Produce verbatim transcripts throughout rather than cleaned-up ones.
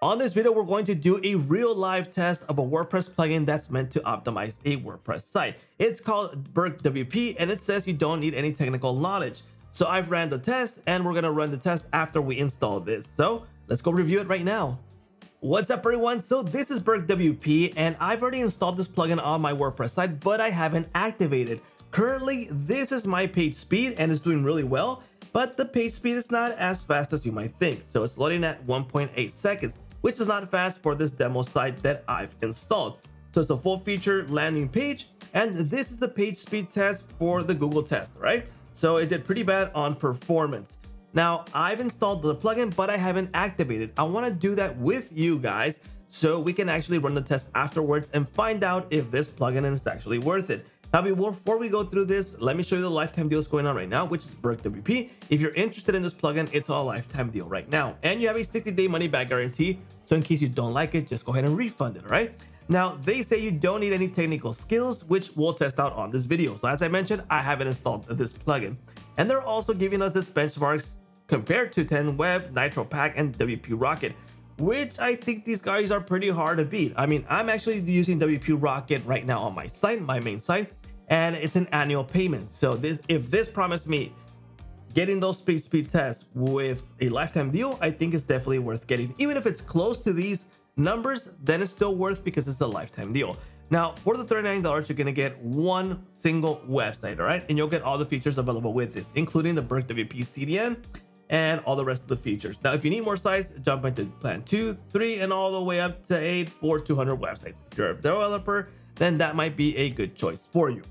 On this video, we're going to do a real live test of a WordPress plugin that's meant to optimize a WordPress site. It's called BerqWP, and it says you don't need any technical knowledge. So I've ran the test, and we're gonna run the test after we install this. So let's go review it right now. What's up, everyone? So this is BerqWP, and I've already installed this plugin on my WordPress site, but I haven't activated. Currently, this is my page speed, and it's doing really well, but the page speed is not as fast as you might think. So it's loading at one point eight seconds, which is not fast for this demo site that I've installed. So it's a full feature landing page, and this is the page speed test for the Google test, right? So it did pretty bad on performance. Now, I've installed the plugin, but I haven't activated. I want to do that with you guys so we can actually run the test afterwards and find out if this plugin is actually worth it. Now, before we go through this, let me show you the lifetime deals going on right now, which is BerqWP. If you're interested in this plugin, it's on a lifetime deal right now. And you have a sixty day money back guarantee. So in case you don't like it, just go ahead and refund it, all right? Now, they say you don't need any technical skills, which we'll test out on this video. So as I mentioned, I haven't installed this plugin. And they're also giving us this benchmarks compared to ten web, NitroPack, and W P Rocket, which I think these guys are pretty hard to beat. I mean, I'm actually using W P Rocket right now on my site, my main site, and it's an annual payment. So this, if this promised me getting those speed speed tests with a lifetime deal, I think it's definitely worth getting. Even if it's close to these numbers, then it's still worth because it's a lifetime deal. Now, for the thirty-nine dollars, you're gonna get one single website, all right? And you'll get all the features available with this, including the BerqWP C D N and all the rest of the features. Now, if you need more sites, jump into plan two, three, and all the way up to eight or two hundred websites. If you're a developer, then that might be a good choice for you.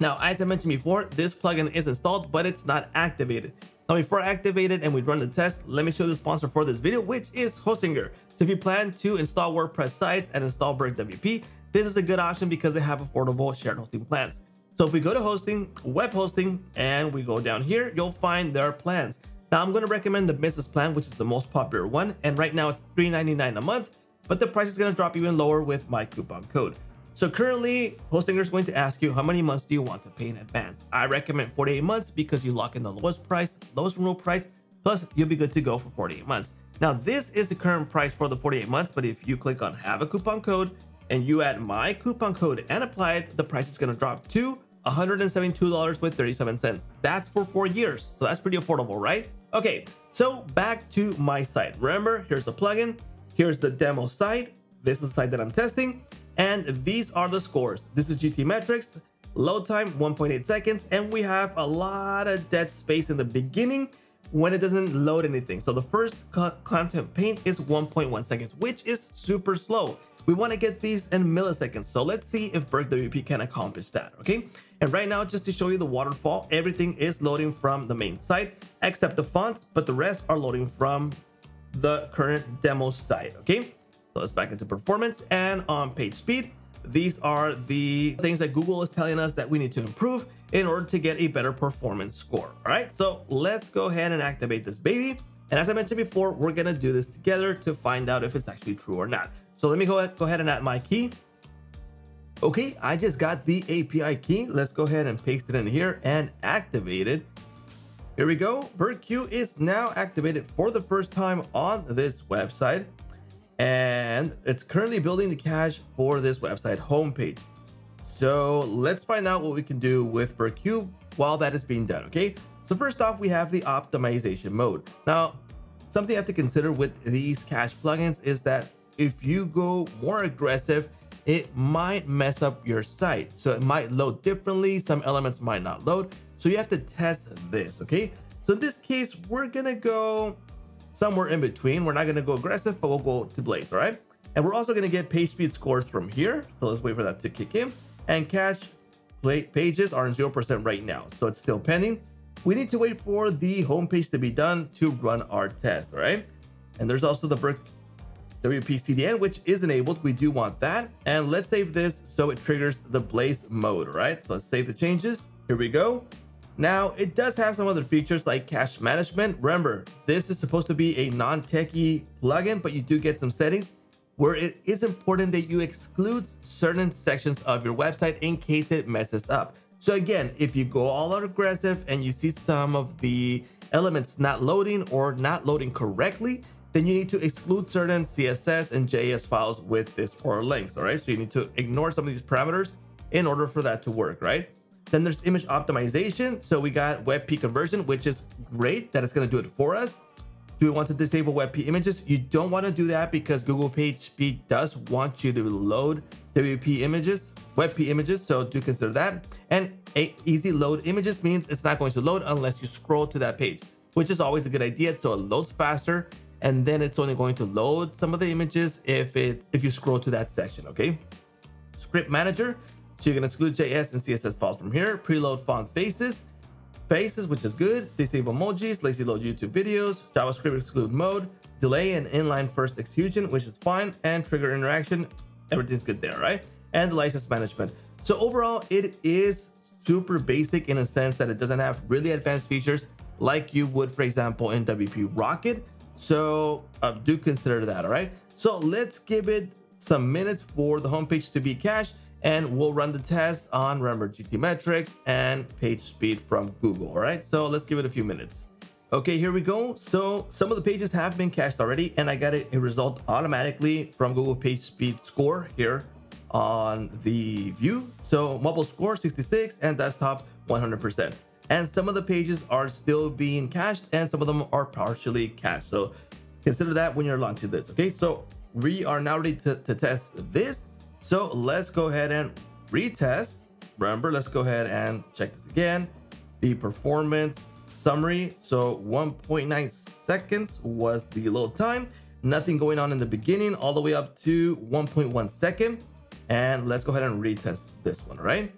Now, as I mentioned before, this plugin is installed, but it's not activated. Now, before I activate it and we run the test, let me show you the sponsor for this video, which is Hostinger. So if you plan to install WordPress sites and install BerqWP, this is a good option because they have affordable shared hosting plans. So if we go to hosting, web hosting, and we go down here, you'll find their plans. Now, I'm going to recommend the business plan, which is the most popular one. And right now it's three ninety-nine a month, but the price is going to drop even lower with my coupon code. So currently, Hostinger is going to ask you how many months do you want to pay in advance. I recommend forty-eight months because you lock in the lowest price, lowest renewal price, plus you'll be good to go for forty-eight months. Now, this is the current price for the forty-eight months, but if you click on have a coupon code and you add my coupon code and apply it, the price is going to drop to one hundred seventy-two dollars and thirty-seven cents. That's for four years. So that's pretty affordable, right? Okay, so back to my site. Remember, here's the plugin. Here's the demo site. This is the site that I'm testing. And these are the scores. This is GTmetrix, load time one point eight seconds, and we have a lot of dead space in the beginning when it doesn't load anything. So the first co content paint is one point one seconds, which is super slow. We want to get these in milliseconds. So let's see if BerqWP can accomplish that, okay? And right now, just to show you the waterfall, everything is loading from the main site, except the fonts, but the rest are loading from the current demo site, okay? So let's back into performance and on page speed. These are the things that Google is telling us that we need to improve in order to get a better performance score. All right, so let's go ahead and activate this baby. And as I mentioned before, we're gonna do this together to find out if it's actually true or not. So let me go ahead, go ahead and add my key. Okay, I just got the A P I key. Let's go ahead and paste it in here and activate it. Here we go. BerqWP is now activated for the first time on this website. And it's currently building the cache for this website homepage. So let's find out what we can do with BerqWP while that is being done, okay? So first off, we have the optimization mode. Now, something you have to consider with these cache plugins is that if you go more aggressive, it might mess up your site. So it might load differently, some elements might not load. So you have to test this, okay? So in this case, we're gonna go somewhere in between. We're not going to go aggressive, but we'll go to blaze, all right? And we're also going to get page speed scores from here. So let's wait for that to kick in. And cache pages are in zero percent right now, so it's still pending. We need to wait for the homepage to be done to run our test, all right? And there's also the BerqWP C D N, which is enabled. We do want that. And let's save this so it triggers the blaze mode, all right? So let's save the changes. Here we go. Now, it does have some other features like cache management. Remember, this is supposed to be a non-techie plugin, but you do get some settings where it is important that you exclude certain sections of your website in case it messes up. So again, if you go all out aggressive and you see some of the elements not loading or not loading correctly, then you need to exclude certain C S S and J S files with this or links. All right, so you need to ignore some of these parameters in order for that to work, right? Then there's image optimization. So we got WebP conversion, which is great that it's going to do it for us. Do we want to disable WebP images? You don't want to do that because Google PageSpeed does want you to load W P images, WebP images. So do consider that. And a easy load images means it's not going to load unless you scroll to that page, which is always a good idea. So it loads faster, and then it's only going to load some of the images if it if you scroll to that section. Okay. Script manager. So you're going to exclude J S and C S S files from here. Preload font faces, faces, which is good. Disable emojis, lazy load YouTube videos, JavaScript exclude mode, delay and inline first execution, which is fine, and trigger interaction. Everything's good there, right? And the license management. So overall, it is super basic in a sense that it doesn't have really advanced features like you would, for example, in W P Rocket. So uh, do consider that, all right? So let's give it some minutes for the homepage to be cached, and we'll run the test on, remember, GTmetrix and PageSpeed from Google. All right, so let's give it a few minutes. Okay, here we go. So some of the pages have been cached already, and I got a, a result automatically from Google PageSpeed score here on the view. So mobile score sixty-six and desktop one hundred percent. And some of the pages are still being cached, and some of them are partially cached. So consider that when you're launching this. Okay, so we are now ready to, to test this. So let's go ahead and retest. Remember, let's go ahead and check this again. The performance summary. So one point nine seconds was the load time. Nothing going on in the beginning, all the way up to one point one second. And let's go ahead and retest this one, right?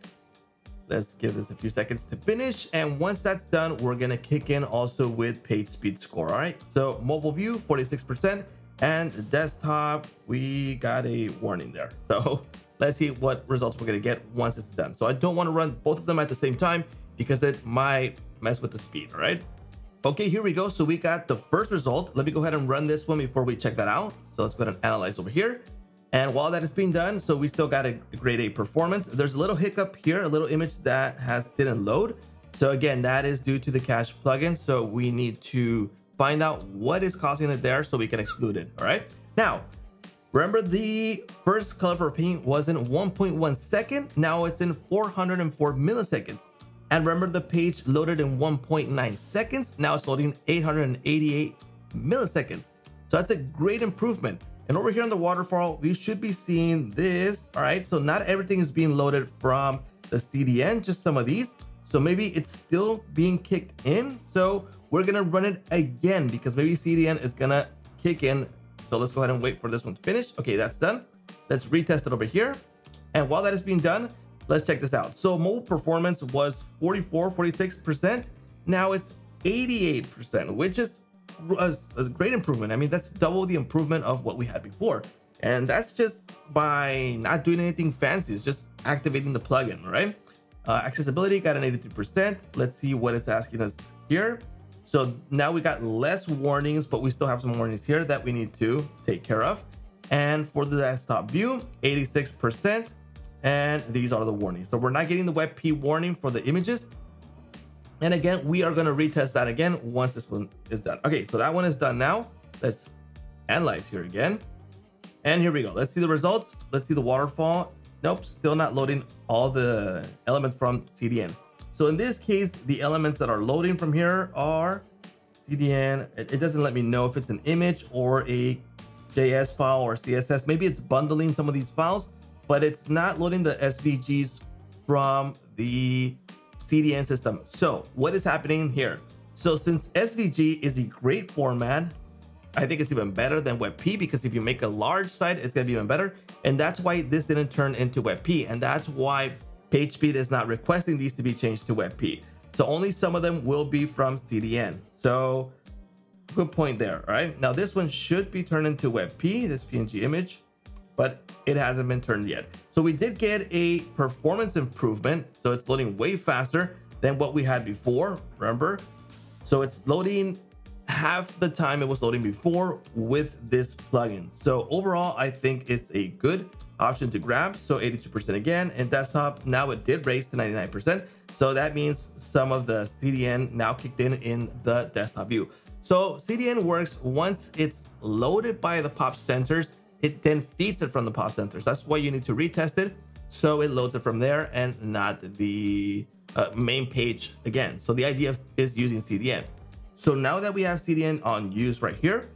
Let's give this a few seconds to finish. And once that's done, we're gonna kick in also with PageSpeed score, all right? So mobile view, forty-six percent. And desktop, we got a warning there. So let's see what results we're gonna get once it's done. So I don't wanna run both of them at the same time because it might mess with the speed, all right? Okay, here we go. So we got the first result. Let me go ahead and run this one before we check that out. So let's go ahead and analyze over here. And while that is being done, so we still got a grade A performance. There's a little hiccup here, a little image that has didn't load. So again, that is due to the cache plugin. So we need to find out what is causing it there so we can exclude it. All right, now remember the first color for paint was in one point one second. Now it's in four hundred four milliseconds. And remember, the page loaded in one point nine seconds. Now it's loading eight hundred eighty-eight milliseconds. So that's a great improvement. And over here on the waterfall, we should be seeing this. All right, so not everything is being loaded from the C D N, just some of these. So maybe it's still being kicked in. So we're gonna run it again because maybe C D N is gonna kick in. So let's go ahead and wait for this one to finish. Okay, that's done. Let's retest it over here. And while that is being done, let's check this out. So mobile performance was forty-four, forty-six percent. Now it's eighty-eight percent, which is a, a great improvement. I mean, that's double the improvement of what we had before. And that's just by not doing anything fancy. It's just activating the plugin, right? Uh, accessibility got an eighty-three percent. Let's see what it's asking us here. So now we got less warnings, but we still have some warnings here that we need to take care of. And for the desktop view, eighty-six percent. And these are the warnings. So we're not getting the WebP warning for the images. And again, we are going to retest that again once this one is done. Okay, so that one is done now. Let's analyze here again. And here we go. Let's see the results. Let's see the waterfall. Nope, still not loading all the elements from C D N. So in this case, the elements that are loading from here are C D N. It doesn't let me know if it's an image or a J S file or C S S. Maybe it's bundling some of these files, but it's not loading the S V Gs from the C D N system. So what is happening here? So since S V G is a great format, I think it's even better than WebP, because if you make a large site, it's going to be even better. And that's why this didn't turn into WebP. And that's why PageSpeed is not requesting these to be changed to WebP. So only some of them will be from C D N. So good point there, all right? Now this one should be turned into WebP, this P N G image, but it hasn't been turned yet. So we did get a performance improvement. So it's loading way faster than what we had before, remember? So it's loading half the time it was loading before with this plugin. So overall, I think it's a good option to grab. So eighty-two percent again, and desktop, now it did raise to ninety-nine percent. So that means some of the C D N now kicked in in the desktop view. So C D N works once it's loaded by the pop centers, it then feeds it from the pop centers. That's why you need to retest it. So it loads it from there and not the uh, main page again. So the idea is using C D N. So now that we have C D N on use right here,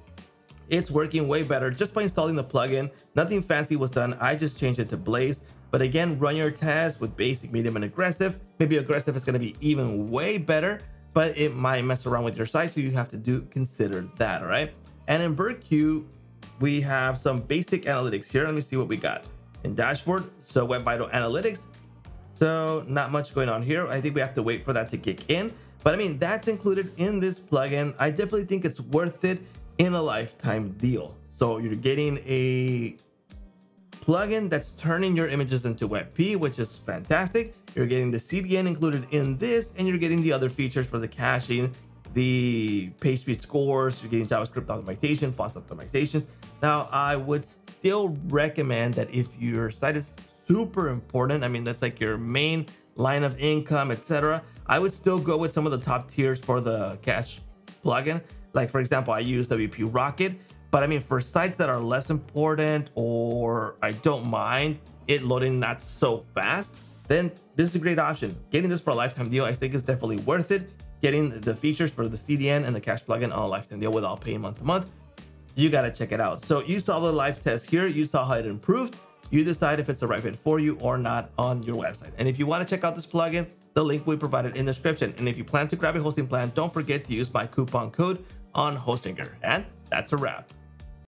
it's working way better just by installing the plugin. Nothing fancy was done. I just changed it to Blaze. But again, run your tests with basic, medium, and aggressive. Maybe aggressive is going to be even way better, but it might mess around with your site. So you have to do consider that. All right. And in BerqWP, we have some basic analytics here. Let me see what we got in dashboard. So Web Vital Analytics. So not much going on here. I think we have to wait for that to kick in. But I mean, that's included in this plugin. I definitely think it's worth it in a lifetime deal. So you're getting a plugin that's turning your images into WebP, which is fantastic. You're getting the C D N included in this, and you're getting the other features for the caching, the page speed scores, you're getting JavaScript optimization, fonts optimizations. Now, I would still recommend that if your site is super important, I mean, that's like your main line of income, et cetera, I would still go with some of the top tiers for the cache plugin. Like, for example, I use W P Rocket, but I mean, for sites that are less important or I don't mind it loading not so fast, then this is a great option. Getting this for a lifetime deal, I think, is definitely worth it. Getting the features for the C D N and the cache plugin on a lifetime deal without paying month to month, you got to check it out. So you saw the live test here. You saw how it improved. You decide if it's the right fit for you or not on your website. And if you want to check out this plugin, the link we provided in the description. And if you plan to grab a hosting plan, don't forget to use my coupon code on Hostinger. And that's a wrap.